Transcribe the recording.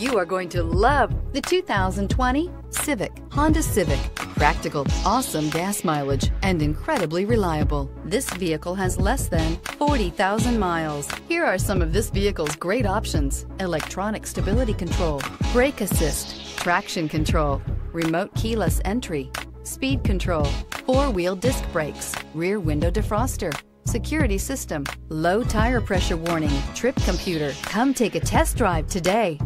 you are going to love the 2020 Civic. Honda Civic. Practical, awesome gas mileage, and incredibly reliable. This vehicle has less than 40,000 miles. Here are some of this vehicle's great options: electronic stability control, brake assist, traction control, remote keyless entry, speed control, four-wheel disc brakes, rear window defroster, security system, low tire pressure warning, trip computer. Come take a test drive today.